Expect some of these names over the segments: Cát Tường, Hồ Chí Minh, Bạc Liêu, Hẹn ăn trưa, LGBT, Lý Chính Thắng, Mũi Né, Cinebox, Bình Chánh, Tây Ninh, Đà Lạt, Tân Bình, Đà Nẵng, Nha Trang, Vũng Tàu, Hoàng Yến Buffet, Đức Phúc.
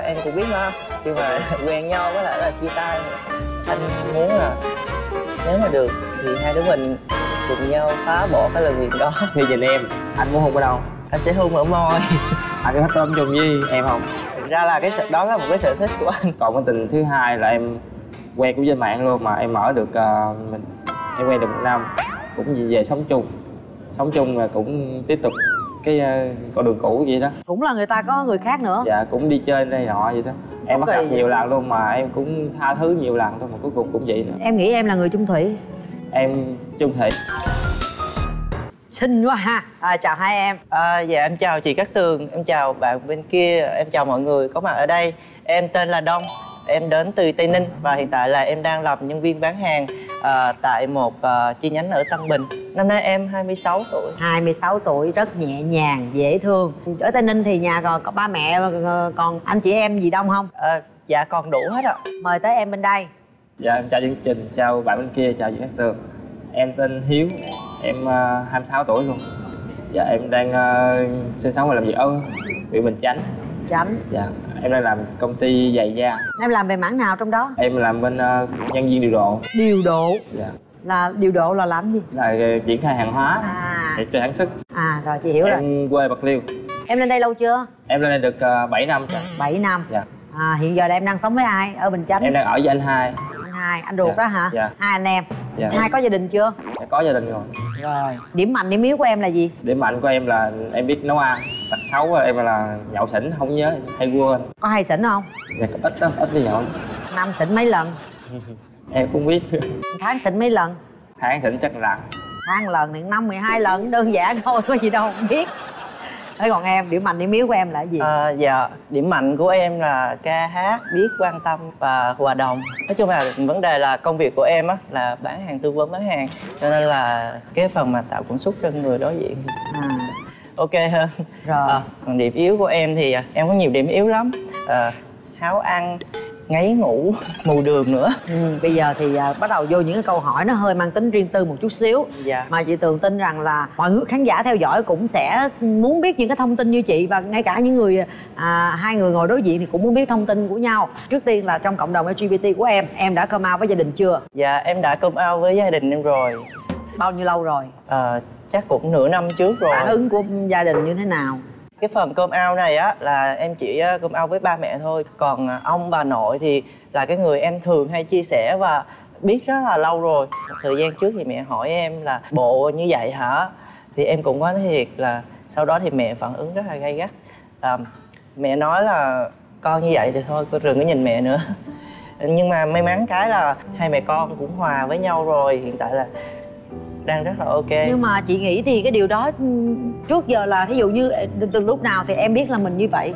Em cũng biết đó, khi mà quen nhau với lại là chia tay, anh muốn là nếu mà được thì hai đứa mình cùng nhau phá bỏ cái lời nguyện đó. Thì nhìn em, anh muốn hôn ở đâu? Anh sẽ hôn ở môi. Anh có tôm trùng gì em không? Thực ra là cái sự đó là một cái sở thích của anh. Còn cái tình thứ hai là em quen cũng trên mạng luôn, mà em mở được em quen được 1 năm, cũng về sống chung là cũng tiếp tục cái con đường cũ vậy đó. Cũng là người ta có người khác nữa. Dạ, cũng đi chơi đây nọ vậy đó. Em bắt gặp nhiều lần luôn mà em cũng tha thứ nhiều lần thôi, mà cuối cùng cũng vậy nữa. Em nghĩ em là người chung thủy. Em chung thủy. Xinh quá ha. Chào hai em. Dạ em chào chị Cát Tường, em chào bạn bên kia, em chào mọi người có mặt ở đây. Em tên là Đông, em đến từ Tây Ninh và hiện tại là em đang làm nhân viên bán hàng tại một chi nhánh ở Tân Bình. Năm nay em 26 tuổi. 26 tuổi, rất nhẹ nhàng, dễ thương. Ở Tây Ninh thì nhà còn có ba mẹ, còn anh chị em gì đông không? Dạ còn đủ hết ạ. Mời tới em bên đây. Dạ em chào chương trình, chào bạn bên kia, chào chị Cát Tường. Em tên Hiếu, em 26 tuổi luôn. Dạ em đang sinh sống và làm việc ở huyện Bình Chánh. Dạ em đang làm công ty giày da. Em làm về mảng nào trong đó? Em làm bên nhân viên điều độ. Điều độ? Dạ. Là điều độ là làm gì? Là triển khai hàng hóa. Sản xuất. Rồi chị hiểu em rồi. Em quê Bạc Liêu. Em lên đây lâu chưa? Em lên đây được 7 năm rồi. 7 năm? Dạ. Hiện giờ là em đang sống với ai ở Bình Chánh? Em đang ở với anh hai. Anh hai, anh ruột đó hả? Dạ. Hai anh em. Dạ. Hai có gia đình chưa? Dạ, có gia đình rồi. Rồi. Điểm mạnh, điểm yếu của em là gì? Điểm mạnh của em là em biết nấu ăn. Tật xấu của em là nhậu xỉn, không nhớ, hay quên. Có hay xỉn không? Dạ, ít đó, ít đi nhậu. Năm xỉn mấy lần? Em cũng biết. Tháng xỉn mấy lần? Tháng xỉn chắc là tháng lần, thì 5, 12 lần, đơn giản thôi, có gì đâu không biết. Thế còn em, điểm mạnh, điểm yếu của em là gì? Dạ, điểm mạnh của em là ca hát, biết quan tâm và hòa đồng. Nói chung là vấn đề là công việc của em á là bán hàng, tư vấn bán hàng, cho nên là cái phần mà tạo cảm xúc cho người đối diện ok hơn. Rồi. Còn điểm yếu của em thì em có nhiều điểm yếu lắm. Háo ăn, ngáy ngủ, mù đường nữa. Bây giờ thì bắt đầu vô những cái câu hỏi nó hơi mang tính riêng tư một chút xíu. Dạ. Mà chị Tường tin rằng là mọi người khán giả theo dõi cũng sẽ muốn biết những cái thông tin như chị, và ngay cả những người hai người ngồi đối diện thì cũng muốn biết thông tin của nhau. Trước tiên là trong cộng đồng LGBT của em đã come out với gia đình chưa? Dạ, em đã come out với gia đình em rồi. Bao nhiêu lâu rồi? Chắc cũng nửa năm trước rồi. Phản ứng của gia đình như thế nào? Cái phần come out này á là em chỉ come out với ba mẹ thôi, còn ông bà nội thì là cái người em thường hay chia sẻ và biết rất là lâu rồi. Một thời gian trước thì mẹ hỏi em là bộ như vậy hả, thì em cũng có nói thiệt là sau đó thì mẹ phản ứng rất là gay gắt. Mẹ nói là con như vậy thì thôi con đừng có nhìn mẹ nữa. Nhưng mà may mắn cái là hai mẹ con cũng hòa với nhau rồi, hiện tại là đang rất là ok. Nhưng mà chị nghĩ thì cái điều đó trước giờ là thí dụ như từ lúc nào thì em biết là mình như vậy?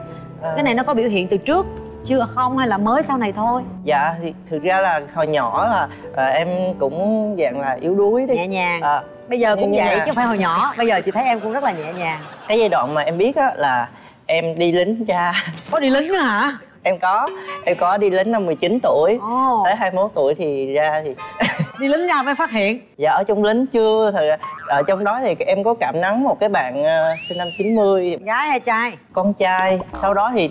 Cái này nó có biểu hiện từ trước chưa không, hay là mới sau này thôi? Dạ thì thực ra là hồi nhỏ là em cũng dạng là yếu đuối đi, nhẹ nhàng. Bây giờ cũng vậy chứ không phải hồi nhỏ. Bây giờ chị thấy em cũng rất là nhẹ nhàng. Cái giai đoạn mà em biết á là em đi lính ra. Có đi lính nữa hả? Em có đi lính năm 19 tuổi. Tới 21 tuổi thì ra thì đi lính ra mới phát hiện. Dạ ở trong lính chưa, ở trong đó thì em có cảm nắng một cái bạn sinh năm 90. Gái hay trai? Con trai. Sau đó thì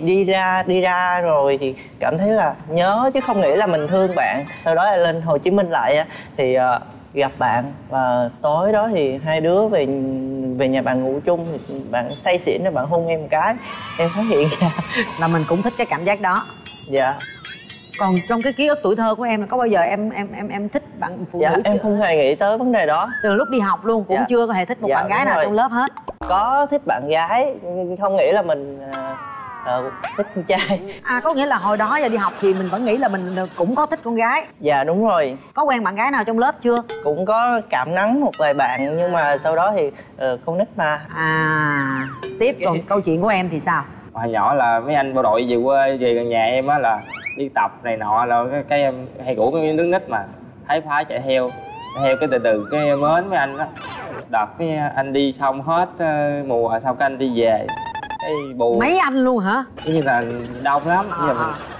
đi ra rồi thì cảm thấy là nhớ chứ không nghĩ là mình thương bạn. Sau đó là lên Hồ Chí Minh lại thì gặp bạn, và tối đó thì hai đứa về nhà bạn ngủ chung, thì bạn say xỉn rồi bạn hôn em một cái. Em phát hiện ra là mình cũng thích cái cảm giác đó. Dạ. Còn trong cái ký ức tuổi thơ của em là có bao giờ em thích bạn phụ nữ? Dạ, em không hề nghĩ tới vấn đề đó. Từ lúc đi học luôn cũng chưa có hề thích một bạn gái nào trong lớp hết. Có thích bạn gái, không nghĩ là mình thích con trai. Có nghĩa là hồi đó giờ đi học thì mình vẫn nghĩ là mình cũng có thích con gái. Dạ đúng rồi. Có quen bạn gái nào trong lớp chưa? Cũng có cảm nắng một vài bạn, nhưng mà sau đó thì con nít mà. Tiếp còn câu chuyện của em thì sao? Hồi nhỏ là mấy anh bộ đội về quê, về gần nhà em á là đi tập này nọ, là cái em hay rủ cái miếng nước nít mà thấy phá chạy theo cái từ cái mến với anh đó. Đợt cái anh đi xong hết mùa sau cái anh đi về. Bù. Mấy anh luôn hả? Như là đông lắm.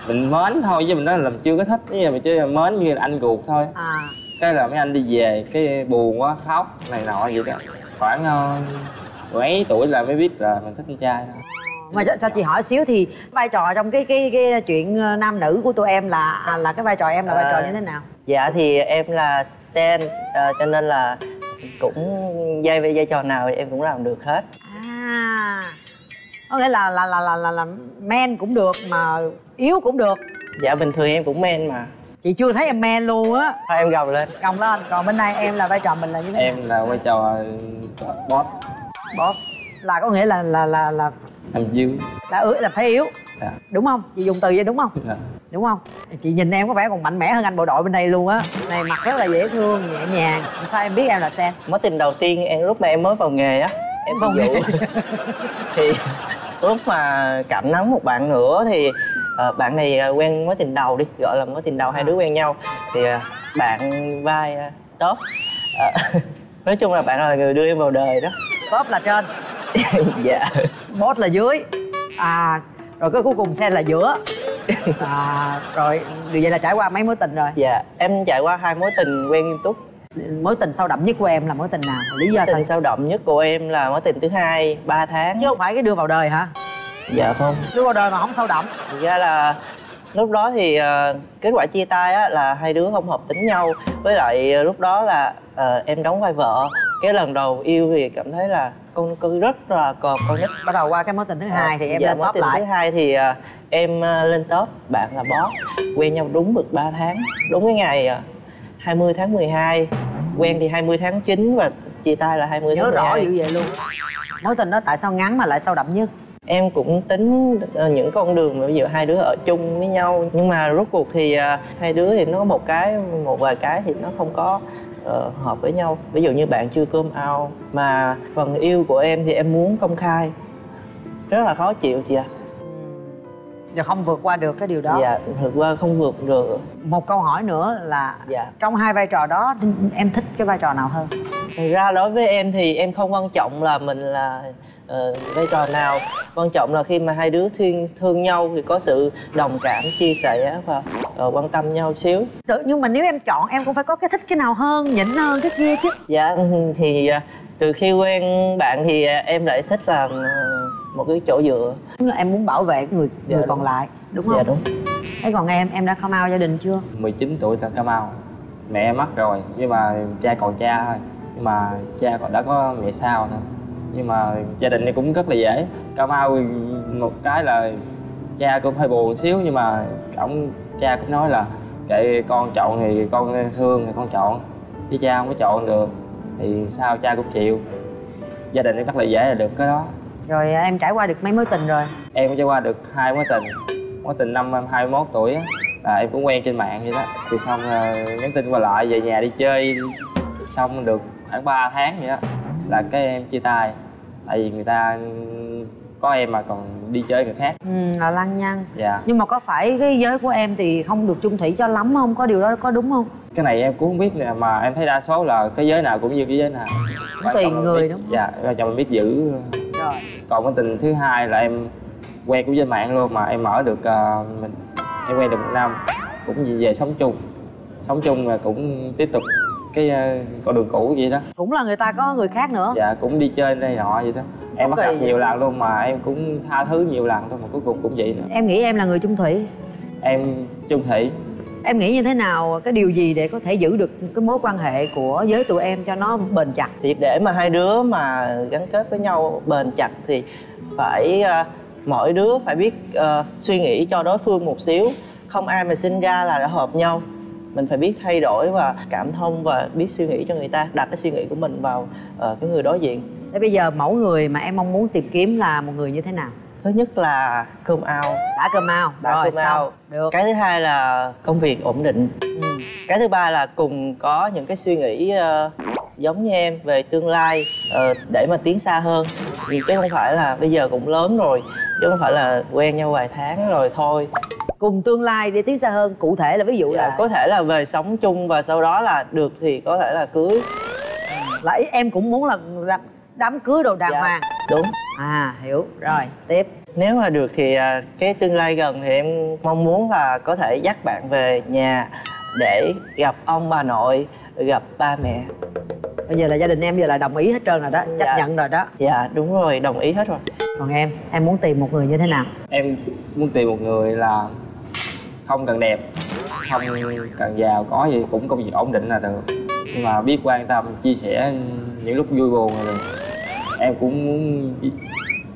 Mình mến thôi chứ mình nói là mình chưa có thích, mình chỉ mến như là anh ruột thôi. Cái là mấy anh đi về cái buồn quá khóc này nọ vậy đó. Khoảng mấy tuổi là mới biết là mình thích con trai thôi. Mà cho chị hỏi xíu thì vai trò trong cái chuyện nam nữ của tụi em là cái vai trò em là vai trò như thế nào? Dạ thì em là sen, cho nên là cũng vai trò nào em cũng làm được hết. À, có nghĩa là men cũng được mà yếu cũng được. Dạ bình thường em cũng men mà. Chị chưa thấy em men luôn á. Thôi em gồng lên. Còn bên này em là vai trò mình là như thế nào? Em là vai trò boss. Boss là có nghĩa là làm dư là phải yếu. Dạ. Đúng không? Chị dùng từ vậy đúng không? Dạ. Đúng không? Chị nhìn em có vẻ còn mạnh mẽ hơn anh bộ đội bên đây luôn á. Này mặt rất là dễ thương, nhẹ nhàng. Sao em biết em là sen? Mối tình đầu tiên em lúc mà em mới vào nghề á, em vào nghề thì lúc mà cảm nắng một bạn nữa thì bạn này quen mối tình đầu, đi gọi là mối tình đầu, hai đứa quen nhau thì bạn vai top, nói chung là bạn là người đưa em vào đời đó. Top là trên. Dạ. Boss là dưới. À rồi cái cuối cùng sen là giữa. À rồi điều vậy là trải qua mấy mối tình rồi? Dạ em trải qua 2 mối tình quen nghiêm túc. Mối tình sâu đậm nhất của em là mối tình nào? Lý do tình sâu đậm nhất của em là mối tình thứ 2, 3 tháng. Chứ không phải cái đưa vào đời hả? Dạ không. Đưa vào đời mà không sâu đậm. Thực ra là lúc đó thì kết quả chia tay á, là hai đứa không hợp tính nhau. Với lại lúc đó là em đóng vai vợ. Cái lần đầu yêu thì cảm thấy là con rất là cọp con nít. Bắt đầu qua cái mối tình thứ 2 thì em lên top lại. Thứ 2 thì em lên top, bạn là boss. Quen nhau đúng được 3 tháng. Đúng cái ngày 20 tháng 12. Quen thì 20 tháng 9 và chia tay là 20 tháng 12. Nhớ rõ dữ vậy luôn. Mối tình đó tại sao ngắn mà lại sâu đậm nhất? Em cũng tính những con đường mà bây giờ hai đứa ở chung với nhau. Nhưng mà rốt cuộc thì hai đứa thì nó có một vài cái thì nó không có hợp với nhau. Ví dụ như bạn chưa come out. Mà phần yêu của em thì em muốn công khai. Rất là khó chịu chị ạ. Rồi không vượt qua được cái điều đó. Dạ, không vượt được. Một câu hỏi nữa là dạ, trong hai vai trò đó em thích cái vai trò nào hơn? Thật ra đối với em thì em không quan trọng là mình là vai trò nào. Quan trọng là khi mà hai đứa thương nhau thì có sự đồng cảm, chia sẻ và quan tâm nhau xíu. Nhưng mà nếu em chọn em cũng phải có cái thích cái nào hơn, nhỉnh hơn cái kia chứ. Dạ thì từ khi quen bạn thì em lại thích là một cái chỗ dựa. Em muốn bảo vệ người dạ, người còn lại đúng không? Dạ đúng. Thế còn em đã come out gia đình chưa? 19 tuổi đã come out. Mẹ em mất rồi, nhưng mà cha còn cha thôi. Nhưng mà cha còn đã có mẹ sau nữa. Nhưng mà gia đình này cũng rất là dễ. Come out một cái là cha cũng hơi buồn xíu, nhưng mà cha cũng nói là kệ con chọn thì con thương thì con chọn, chứ cha không có chọn được thì sao cha cũng chịu. Gia đình này rất là dễ là được cái đó. Rồi em trải qua được mấy mối tình rồi? Em trải qua được 2 mối tình. Mối tình năm em 21 tuổi á, là em cũng quen trên mạng vậy đó. Thì xong nhắn tin qua lại, về nhà đi chơi. Xong được khoảng 3 tháng vậy đó là cái em chia tay. Tại vì người ta có em mà còn đi chơi người khác. Ừ, là lăng nhăng. Dạ. Nhưng mà có phải cái giới của em thì không được chung thủy cho lắm không? Có điều đó có đúng không? Cái này em cũng không biết nè, mà em thấy đa số là cái giới nào cũng như cái giới nào. Tùy người biết, đúng không? Dạ, vợ chồng mình biết giữ. Rồi. Còn cái tình thứ 2 là em quen cũng trên mạng luôn, mà em mở được em quen được 1 năm, cũng về sống chung là cũng tiếp tục cái con đường cũ vậy đó. Cũng là người ta có người khác nữa. Dạ, cũng đi chơi đây nọ vậy đó. Em bắt gặp nhiều lần luôn mà em cũng tha thứ nhiều lần thôi, mà cuối cùng cũng vậy nữa. Em nghĩ em là người chung thủy. Em chung thủy. Em nghĩ như thế nào, cái điều gì để có thể giữ được cái mối quan hệ của giới tụi em cho nó bền chặt? Thì để mà hai đứa mà gắn kết với nhau bền chặt thì phải mỗi đứa phải biết suy nghĩ cho đối phương một xíu. Không ai mà sinh ra là đã hợp nhau. Mình phải biết thay đổi và cảm thông và biết suy nghĩ cho người ta. Đặt cái suy nghĩ của mình vào cái người đối diện. Thế bây giờ mẫu người mà em mong muốn tìm kiếm là một người như thế nào? Thứ nhất là come out. Đã come out. Đã come out. Được. Cái thứ hai là công việc ổn định. Ừ. Cái thứ ba là cùng có những cái suy nghĩ giống như em về tương lai, để mà tiến xa hơn. Chứ không phải là bây giờ cũng lớn rồi, chứ không phải là quen nhau vài tháng rồi thôi. Cùng tương lai để tiến xa hơn, cụ thể là ví dụ là có thể là về sống chung và sau đó là được thì có thể là cưới. Là em cũng muốn là đám cưới đồ đàng hoàng. Đúng. À hiểu rồi. Tiếp. Nếu mà được thì cái tương lai gần thì em mong muốn là có thể dắt bạn về nhà để gặp ông bà nội, gặp ba mẹ. Bây giờ là gia đình em giờ là đồng ý hết trơn rồi đó, chấp nhận rồi đó. Dạ đúng rồi, đồng ý hết rồi. Còn em muốn tìm một người như thế nào? Em muốn tìm một người là không cần đẹp, không cần giàu, có gì cũng công việc ổn định là được, nhưng mà biết quan tâm, chia sẻ những lúc vui buồn là được. Em cũng muốn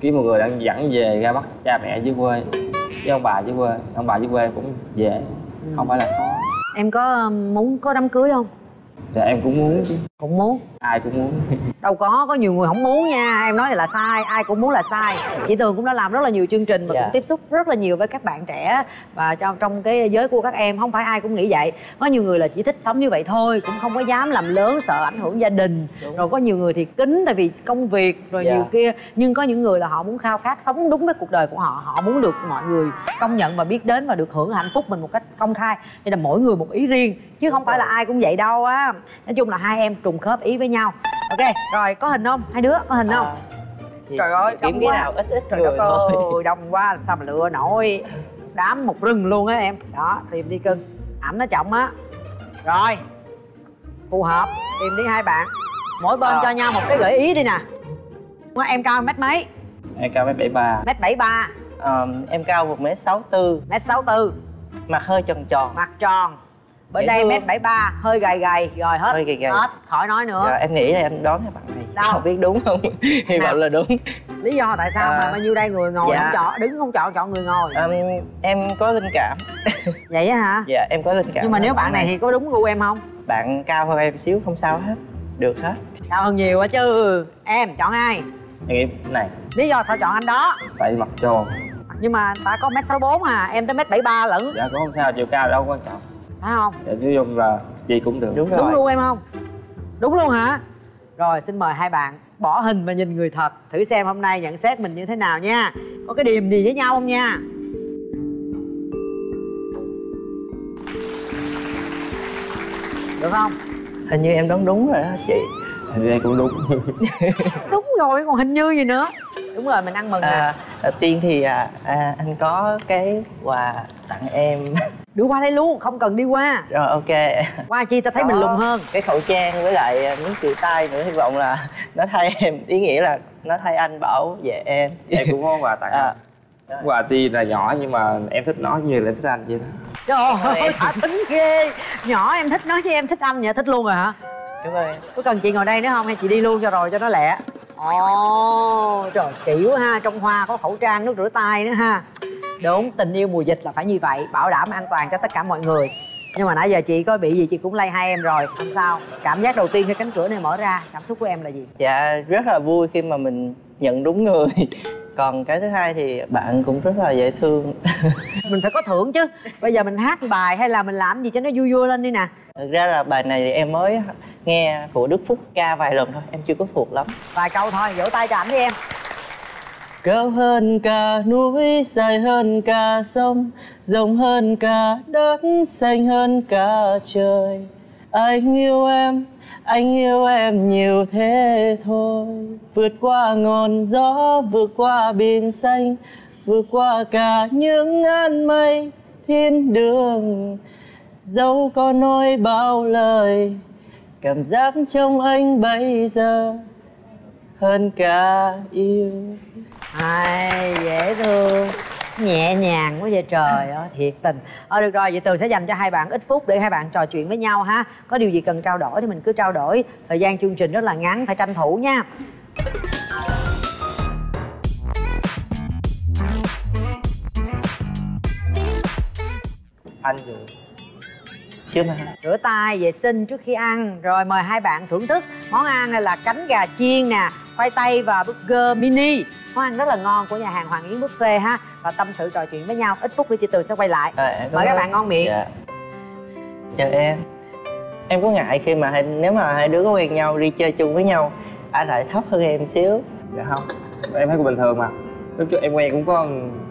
kiếm một người đã dẫn về ra bắt cha mẹ dưới quê với ông bà dưới quê. Ông bà dưới quê cũng dễ, không phải là khó. Em có muốn có đám cưới không? Dạ em cũng muốn chứ. Cũng muốn? Ai cũng muốn. Đâu có nhiều người không muốn nha. Em nói là sai, ai cũng muốn là sai. Chị Tường cũng đã làm rất là nhiều chương trình và cũng tiếp xúc rất là nhiều với các bạn trẻ. Và trong cái giới của các em không phải ai cũng nghĩ vậy. Có nhiều người là chỉ thích sống như vậy thôi, cũng không có dám làm lớn, sợ ảnh hưởng gia đình. Đúng. Rồi có nhiều người thì kín tại vì công việc rồi nhiều kia. Nhưng có những người là họ muốn khao khát sống đúng với cuộc đời của họ. Họ muốn được mọi người công nhận và biết đến và được hưởng hạnh phúc mình một cách công khai. Nên là mỗi người một ý riêng chứ không phải là ai cũng vậy đâu á. Nói chung là hai em trùng khớp ý với nhau. Ok, rồi có hình không? Hai đứa có hình không? Trời ơi, đông quá. Nào ít trời đất ơi, đông quá làm sao mà lựa nổi. Đám một rừng luôn á em. Đó, tìm đi cưng. Ảnh nó trọng á. Rồi. Phù hợp, tìm đi hai bạn. Mỗi bên cho nhau một cái gợi ý đi nè. Em cao mét mấy? Em cao mét 73. Mét 73. Em cao 1m64. Mét 64. Mặt hơi tròn tròn. Mặt tròn. Bên đây 1m73, hơi gầy gầy, rồi hết, hơi gầy gầy. Hết, khỏi nói nữa. Rồi, em nghĩ là em đoán các bạn này. Đâu? Không biết đúng không? Hy vọng là đúng. Lý do tại sao mà bao nhiêu đây người ngồi không chọn, đứng không chọn, chọn người ngồi? Em có linh cảm. Vậy á hả? Dạ, em có linh cảm. Nhưng mà nếu bạn này thì có đúng gu em không? Bạn cao hơn em xíu, không sao hết, được hết. Cao hơn nhiều quá chứ. Em chọn ai? Em nghĩ này. Lý do sao chọn anh đó? Tại mặt tròn. Nhưng mà ta có 1m64 à, em tới 1m73 lận. Dạ cũng không sao, chiều cao đâu quan trọng. Phải không? Dạ, ví dụ là chị cũng được. Đúng rồi. Đúng luôn em không? Đúng luôn hả? Rồi, xin mời hai bạn bỏ hình và nhìn người thật. Thử xem hôm nay nhận xét mình như thế nào nha. Có cái điểm gì với nhau không nha? Được không? Hình như em đoán đúng rồi đó chị. Hình như em cũng đúng. Đúng rồi, còn hình như gì nữa. Đúng rồi, mình ăn mừng nè. Đầu tiên thì anh có cái quà tặng em. Đưa qua đây luôn, không cần đi qua. Rồi ok. Qua chi ta thấy đó, mình lùn hơn. Cái khẩu trang với lại miếng chì tay nữa, hy vọng là nó thay em, ý nghĩa là nó thay anh bảo vệ em. Em cũng có quà tặng. Quà tuy là nhỏ nhưng mà em thích nó như là em thích anh vậy đó. Trời ơi, thả tính ghê. Nhỏ em thích nó chứ em thích anh vậy, thích luôn rồi hả? Đúng rồi. Có cần chị ngồi đây nữa không hay chị đi luôn cho rồi cho nó lẹ? Ồ, trời kỹ quá ha, trong hoa có khẩu trang, nước rửa tay nữa ha. Đúng, tình yêu mùa dịch là phải như vậy, bảo đảm an toàn cho tất cả mọi người. Nhưng mà nãy giờ chị có bị gì chị cũng lay hai em rồi, không sao. Cảm giác đầu tiên khi cánh cửa này mở ra, cảm xúc của em là gì? Dạ, rất là vui khi mà mình nhận đúng người. Còn cái thứ hai thì bạn cũng rất là dễ thương. Mình phải có thưởng chứ. Bây giờ mình hát bài hay là mình làm gì cho nó vui vui lên đi nè. Thực ra là bài này thì em mới nghe của Đức Phúc ca vài lần thôi, em chưa có thuộc lắm. Vài câu thôi, vỗ tay cho ảnh đi em. Cao hơn cả núi, dài hơn cả sông, rộng hơn cả đất, xanh hơn cả trời. Anh yêu em nhiều thế thôi. Vượt qua ngọn gió, vượt qua biển xanh, vượt qua cả những áng mây thiên đường. Dẫu có nói bao lời, cảm giác trong anh bây giờ hơn cả yêu. Ai dễ thương, nhẹ nhàng quá vậy trời ơi, thiệt tình. Được rồi, vậy Tường sẽ dành cho hai bạn ít phút để hai bạn trò chuyện với nhau ha. Có điều gì cần trao đổi thì mình cứ trao đổi. Thời gian chương trình rất là ngắn, phải tranh thủ nha. Anh rồi chưa mà. Rửa tay, vệ sinh trước khi ăn. Rồi mời hai bạn thưởng thức. Món ăn này là cánh gà chiên nè, khoai tây và burger mini. Món ăn rất là ngon của nhà hàng Hoàng Yến Buffet ha. Và tâm sự trò chuyện với nhau. Ít phút nữa chị Tường sẽ quay lại. Mời các bạn ngon miệng. Chào em. Em có ngại khi mà nếu mà hai đứa có quen nhau đi chơi chung với nhau, anh lại thấp hơn em xíu? Dạ không, em thấy cũng bình thường mà. Lúc trước em quen cũng có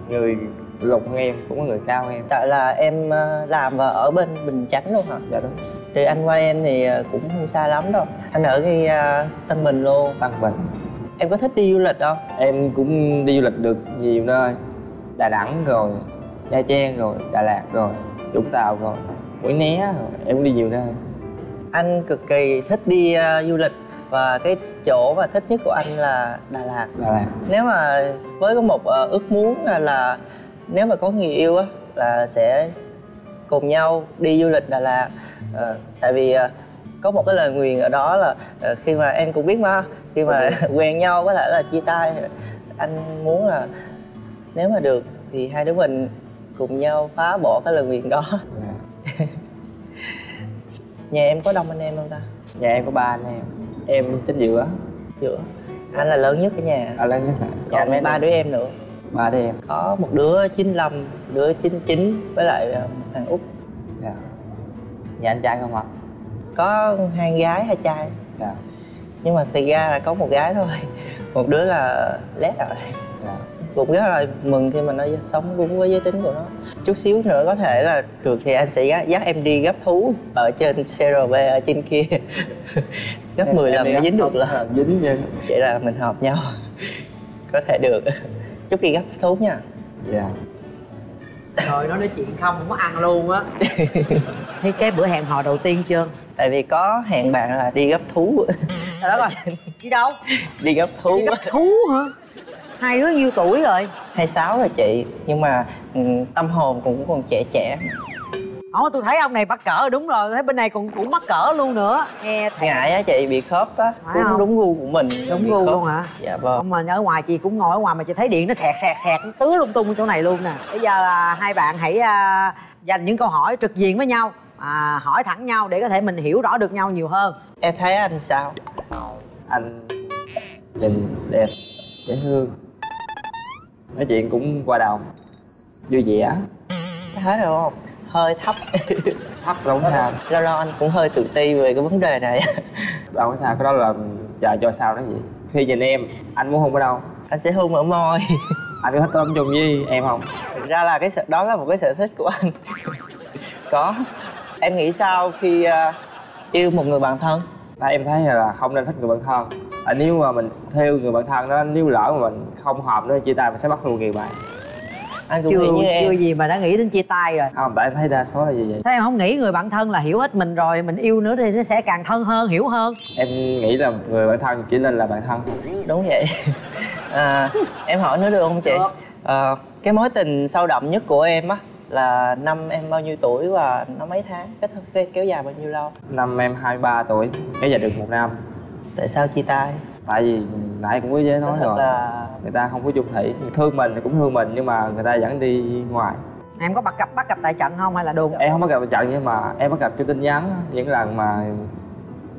người lục hơn em, cũng có người cao hơn em. Tại là em làm và ở bên Bình Chánh luôn hả? Dạ đúng. Thì anh qua em thì cũng không xa lắm đâu. Anh ở cái Tân Bình luôn. Tân Bình. Em có thích đi du lịch không? Em cũng đi du lịch được nhiều nơi. Đà Nẵng rồi, Nha Trang rồi, Đà Lạt rồi, Vũng Tàu rồi, Mũi Né rồi. Em cũng đi nhiều nơi. Anh cực kỳ thích đi du lịch. Và cái chỗ mà thích nhất của anh là Đà Lạt. Đà Lạt. Nếu mà với có một ước muốn là nếu mà có người yêu á là sẽ cùng nhau đi du lịch Đà Lạt. Tại vì có một cái lời nguyền ở đó là khi mà em cũng biết mà khi mà quen nhau có thể là chia tay, anh muốn là nếu mà được thì hai đứa mình cùng nhau phá bỏ cái lời nguyền đó. Nhà em có đông anh em không ta? Nhà em có 3 anh em. Em chính giữa. Giữa. Anh là lớn nhất ở nhà. À, lớn nhất hả? Còn 3 đứa em nữa. 3 đứa em. Có một đứa 95, đứa 99 với lại một thằng út. Dạ. Nhà anh trai không ạ? Có 2 gái 2 trai. Dạ. Nhưng mà thì ra là có một gái thôi. Một đứa là lét rồi. Dạ. Cũng rất là mừng khi mà nó sống đúng với giới tính của nó. Chút xíu nữa có thể là được thì anh sẽ dắt em đi gấp thú ở trên CRB ở trên kia. Gấp em, 10 em lần mới dính được là dính vậy. Vậy là mình hợp nhau. Có thể được. Chúc đi gấp thú nha. Dạ. Trời, nó nói chuyện không có ăn luôn á. Thế cái bữa hẹn hò đầu tiên chưa? Tại vì có hẹn bạn là đi gấp thú. Trời đất ơi. Đi đâu? Đi gấp thú. Đi gấp thú hả? Hai đứa nhiêu tuổi rồi? 26 rồi chị, nhưng mà tâm hồn cũng còn trẻ trẻ. Ồ, tôi thấy ông này bắt cỡ đúng rồi, thấy bên này cũng bắt cỡ luôn nữa. Nghe thầy... Ngại á chị, bị khớp á, cũng đúng gu của mình. Đúng gu luôn hả? Dạ vâng. Mà ở ngoài chị cũng ngồi ở ngoài mà chị thấy điện nó sẹt sẹt sẹt, nó tứ lung tung chỗ này luôn nè. Bây giờ hai bạn hãy dành những câu hỏi trực diện với nhau, hỏi thẳng nhau để có thể mình hiểu rõ được nhau nhiều hơn. Em thấy anh sao? Anh nhìn đẹp, dễ thương, nói chuyện cũng hòa đồng, vui vẻ. Chắc hết rồi không? Hơi thấp. Thấp đúng sao? Lâu lâu anh cũng hơi tự ti về cái vấn đề này. Đâu có sao, cái đó là chờ cho sao đó vậy. Khi nhìn em, anh muốn hôn ở đâu? Anh sẽ hôn ở môi. Anh có thích ôm chung với em không? Thật ra là cái đó là một cái sở thích của anh. Có. Em nghĩ sao khi yêu một người bạn thân? Em thấy là không nên thích người bạn thân. Nếu mà mình theo người bạn thân đó, nếu lỡ mà mình không hợp nữa chia tay mình sẽ bắt luôn người bạn. Anh cũng nghĩ như em. Chưa gì mà đã nghĩ đến chia tay rồi. Không, tại em thấy đa số là gì vậy? Sao em không nghĩ người bạn thân là hiểu hết mình rồi, mình yêu nữa thì nó sẽ càng thân hơn, hiểu hơn. Em nghĩ là người bạn thân chỉ nên là bạn thân. Đúng vậy. Em hỏi nữa được không chị? Cái mối tình sâu đậm nhất của em á là năm em bao nhiêu tuổi và nó mấy tháng, kéo dài bao nhiêu lâu? Năm em 23 tuổi, kéo dài được 1 năm. Tại sao chia tay? Tại vì nãy cũng có giới nói rồi là... Người ta không có chung thủy. Thương mình thì cũng thương mình nhưng mà người ta vẫn đi ngoài. Em có bắt gặp tại trận không hay là đùn? Em không bắt gặp tại trận nhưng mà em bắt gặp cho tin nhắn. Những lần mà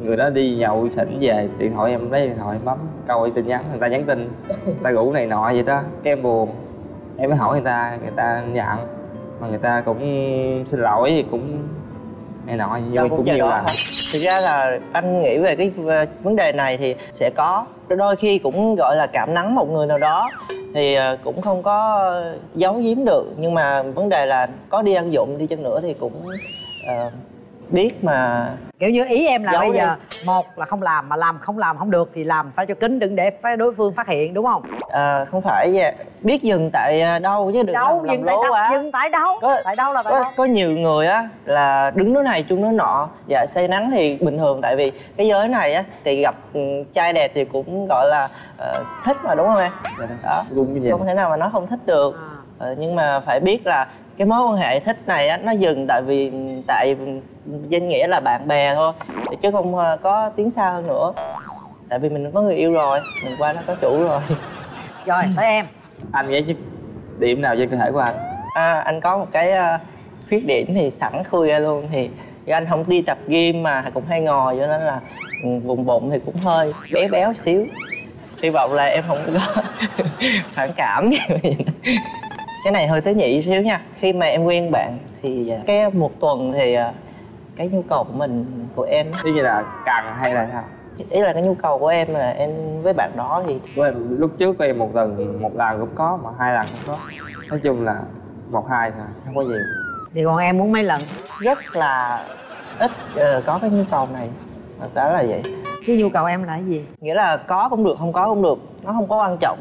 người đó đi nhậu xỉn về, điện thoại em lấy điện thoại bấm coi tin nhắn. Người ta nhắn tin, người ta rủ này nọ vậy đó. Cái em buồn, em mới hỏi người ta nhận. Mà người ta cũng xin lỗi, cũng này nọ, vui cũng nhiều lắm. Thực ra là anh nghĩ về cái vấn đề này thì sẽ có đôi khi cũng gọi là cảm nắng một người nào đó thì cũng không có giấu giếm được, nhưng mà vấn đề là có đi ăn dụng đi chăng nữa thì cũng biết mà. Kiểu như ý em là bây giờ một là không làm, mà làm không được thì làm phải cho kín, đừng để đối phương phát hiện, đúng không? Không phải vậy. Biết dừng tại đâu chứ đừng làm lố quá. Dừng tại đâu? Tại đâu là tại đâu? Có nhiều người á là đứng núi này chung núi nọ. Dạ, say nắng thì bình thường, tại vì cái giới này á thì gặp trai đẹp thì cũng gọi là thích mà, đúng không em? Đó. Không thể nào mà nó không thích được. Nhưng mà phải biết là cái mối quan hệ thích này á, nó dừng tại vì danh nghĩa là bạn bè thôi chứ không có tiến xa hơn nữa, tại vì mình có người yêu rồi, mình qua nó có chủ rồi. Rồi tới em. Anh nghĩ chứ điểm nào trên cơ thể của anh? Anh có một cái khuyết điểm thì sẵn khui ra luôn, thì do anh không đi tập gym mà cũng hay ngồi cho nên là vùng bụng thì cũng hơi béo béo xíu. Hy vọng là em không có phản cảm. Cái này hơi tế nhị xíu nha. Khi mà em quen bạn thì cái 1 tuần thì cái nhu cầu của em thế như là cần hay là sao? Ý là cái nhu cầu của em là em với bạn đó thì lúc trước của em 1 tuần 1 lần cũng có mà 2 lần cũng có. Nói chung là 1-2 thôi, không có gì. Thì còn em muốn mấy lần? Rất là ít có cái nhu cầu này. Đó là vậy. Cái nhu cầu em là cái gì? Nghĩa là có cũng được, không có cũng được, nó không có quan trọng.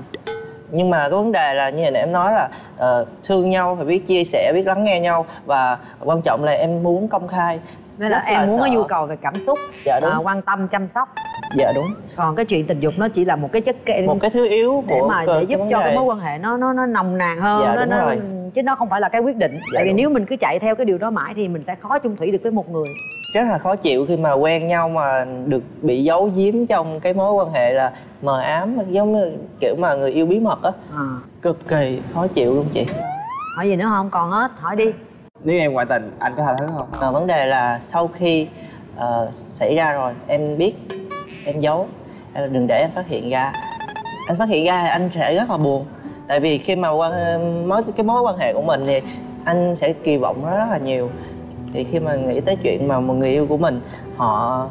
Nhưng mà cái vấn đề là như em nói là thương nhau, phải biết chia sẻ, biết lắng nghe nhau, và quan trọng là em muốn công khai. Nên là em muốn có nhu cầu về cảm xúc, dạ, quan tâm, chăm sóc. Dạ đúng. Còn cái chuyện tình dục nó chỉ là một cái chất kệ, một cái thứ yếu của để giúp cho cái mối quan hệ nó nồng nàn hơn. Dạ, nó chứ nó không phải là cái quyết định. Dạ, tại vì nếu mình cứ chạy theo cái điều đó mãi thì mình sẽ khó chung thủy được với một người. Rất là khó chịu khi mà quen nhau mà được bị giấu giếm trong cái mối quan hệ là mờ ám, giống như kiểu mà người yêu bí mật á. Cực kỳ khó chịu luôn chị. Hỏi gì nữa không? Còn hết, hỏi đi. Nếu em ngoại tình, anh có tha thứ không? Vấn đề là sau khi xảy ra rồi, em biết, em giấu, em đừng để em phát hiện ra. Anh phát hiện ra thì anh sẽ rất là buồn. Tại vì khi mà cái mối quan hệ của mình thì anh sẽ kỳ vọng nó rất là nhiều. Thì khi mà nghĩ tới chuyện mà một người yêu của mình họ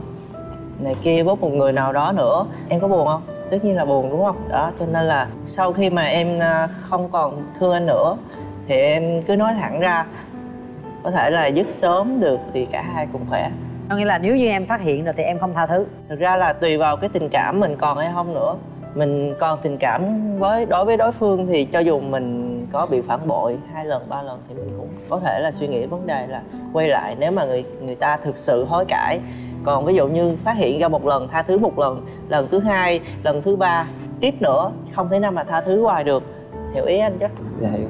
này kia với một người nào đó nữa, em có buồn không? Tất nhiên là buồn đúng không? Đó, cho nên là sau khi mà em không còn thương anh nữa thì em cứ nói thẳng ra, có thể là dứt sớm được thì cả hai cùng khỏe. Có nghĩa là nếu như em phát hiện rồi thì em không tha thứ. Thực ra là tùy vào cái tình cảm mình còn hay không nữa. Mình còn tình cảm đối với đối phương thì cho dù mình có bị phản bội 2 lần 3 lần thì mình cũng có thể là suy nghĩ vấn đề là quay lại nếu mà người ta thực sự hối cải. Còn ví dụ như phát hiện ra 1 lần, tha thứ 1 lần, lần thứ 2, lần thứ 3 tiếp nữa, không thể nào mà tha thứ hoài được. Hiểu ý anh chứ? Dạ hiểu.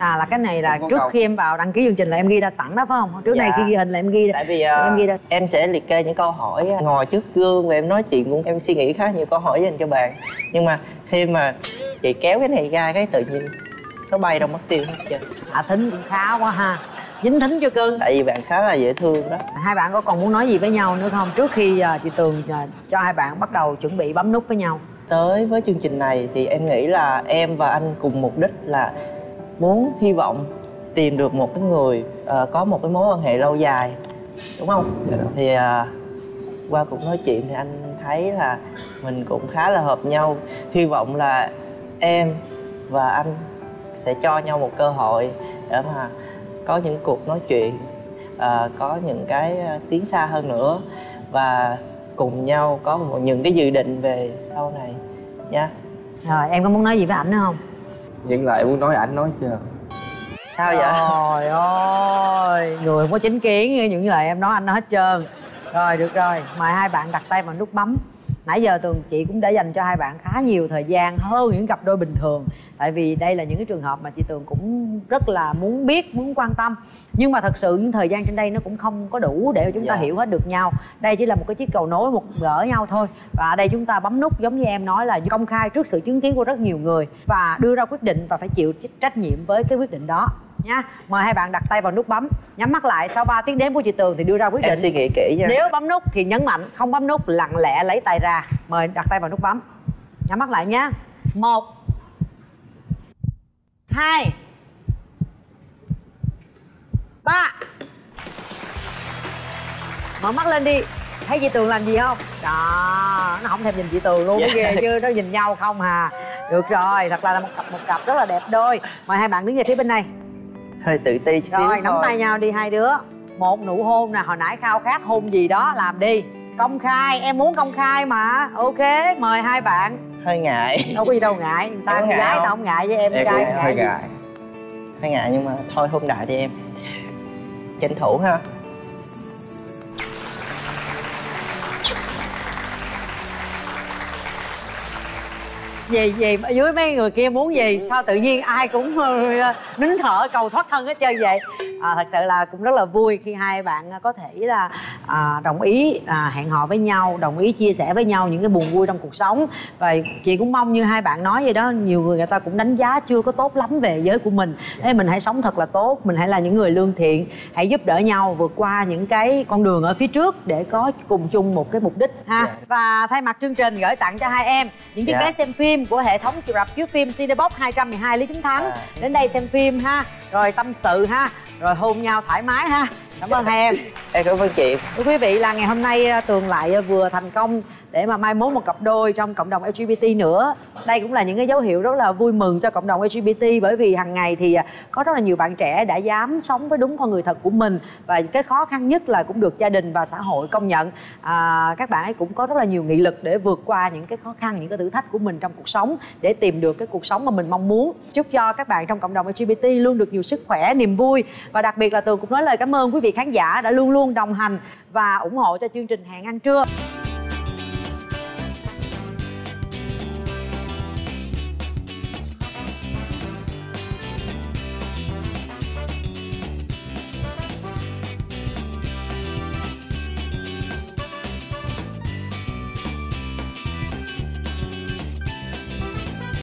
Là cái này là trước khi em vào đăng ký chương trình là em ghi ra sẵn đó phải không? Trước này khi ghi hình là em ghi. Tại vì em ghi ra. Em sẽ liệt kê những câu hỏi, ngồi trước gương và em nói chuyện cũng em suy nghĩ khá nhiều câu hỏi dành cho bạn. Nhưng mà khi mà chị kéo cái này ra cái tự nhiên nó bay đâu mất tiêu hết trơn. Thính cũng khá quá ha. Dính thính cho cưng. Tại vì bạn khá là dễ thương đó. Hai bạn có còn muốn nói gì với nhau nữa không? Trước khi chị Tường cho hai bạn bắt đầu chuẩn bị bấm nút với nhau. Tới với chương trình này thì em nghĩ là em và anh cùng mục đích là muốn hy vọng tìm được một cái người có một cái mối quan hệ lâu dài, đúng không? Dạ. Thì qua cuộc nói chuyện thì anh thấy là mình cũng khá là hợp nhau. Hy vọng là em và anh sẽ cho nhau một cơ hội để mà có những cuộc nói chuyện, có những cái tiến xa hơn nữa, và cùng nhau có những cái dự định về sau này nha. Rồi em có muốn nói gì với ảnh nữa không? Những lời muốn nói ảnh nói chưa? Sao vậy? Trời ơi, người không có chính kiến, nghe những lời em nói anh nói hết trơn. Rồi được rồi, mời hai bạn đặt tay vào nút bấm. Nãy giờ Tường chị cũng đã dành cho hai bạn khá nhiều thời gian hơn những cặp đôi bình thường. Tại vì đây là những cái trường hợp mà chị Tường cũng rất là muốn biết, muốn quan tâm. Nhưng mà thật sự những thời gian trên đây nó cũng không có đủ để chúng ta hiểu hết được nhau. Đây chỉ là một cái chiếc cầu nối, một gỡ nhau thôi. Và ở đây chúng ta bấm nút giống như em nói là công khai trước sự chứng kiến của rất nhiều người, và đưa ra quyết định và phải chịu trách nhiệm với cái quyết định đó nha. Mời hai bạn đặt tay vào nút bấm. Nhắm mắt lại, sau 3 tiếng đếm của chị Tường thì đưa ra quyết định. Em suy nghĩ kỹ nha. Nếu bấm nút thì nhấn mạnh, không bấm nút lặng lẽ lấy tay ra. Mời đặt tay vào nút bấm. Nhắm mắt lại nha. 1 2 3. Mở mắt lên đi. Thấy chị Tường làm gì không? Đó, nó không thèm nhìn chị Tường luôn. Cái ghê chứ, nó nhìn nhau không hà. Được rồi, thật là một cặp rất là đẹp đôi. Mời hai bạn đứng về phía bên này. Hơi tự ti xíu. Rồi, nắm tay nhau đi hai đứa. Một nụ hôn nè, hồi nãy khao khát hôn gì đó, làm đi. Công khai, em muốn công khai mà. Ok, mời hai bạn. Hơi ngại. Đâu có gì đâu ngại, người ta con gái tao không ngại với em trai ngại. Hơi ngại nhưng mà thôi hôn đại đi em. Tranh thủ ha. Gì ở dưới mấy người kia muốn gì sao tự nhiên ai cũng nín thở cầu thoát thân hết trơn vậy. Thật sự là cũng rất là vui khi hai bạn có thể là đồng ý hẹn hò với nhau, đồng ý chia sẻ với nhau những cái buồn vui trong cuộc sống. Và chị cũng mong như hai bạn nói vậy đó, nhiều người ta cũng đánh giá chưa có tốt lắm về giới của mình. Thế mình hãy sống thật là tốt, mình hãy là những người lương thiện, hãy giúp đỡ nhau vượt qua những cái con đường ở phía trước để có cùng chung một cái mục đích ha. Và thay mặt chương trình gửi tặng cho hai em những chiếc vé xem phim của hệ thống rạp chiếu phim Cinebox 212 Lý Chính Thắng. Đến đây xem phim ha, rồi tâm sự ha, rồi hôn nhau thoải mái ha. Cảm ơn em. Em cảm ơn chị. Thưa quý vị là ngày hôm nay Tường lại vừa thành công để mà mai mốt một cặp đôi trong cộng đồng LGBT nữa. Đây cũng là những cái dấu hiệu rất là vui mừng cho cộng đồng LGBT, bởi vì hàng ngày thì có rất là nhiều bạn trẻ đã dám sống với đúng con người thật của mình, và cái khó khăn nhất là cũng được gia đình và xã hội công nhận. Các bạn ấy cũng có rất là nhiều nghị lực để vượt qua những cái khó khăn, những cái thử thách của mình trong cuộc sống để tìm được cái cuộc sống mà mình mong muốn. Chúc cho các bạn trong cộng đồng LGBT luôn được nhiều sức khỏe, niềm vui, và đặc biệt là Tường cũng nói lời cảm ơn quý vị khán giả đã luôn luôn đồng hành và ủng hộ cho chương trình Hẹn Ăn Trưa.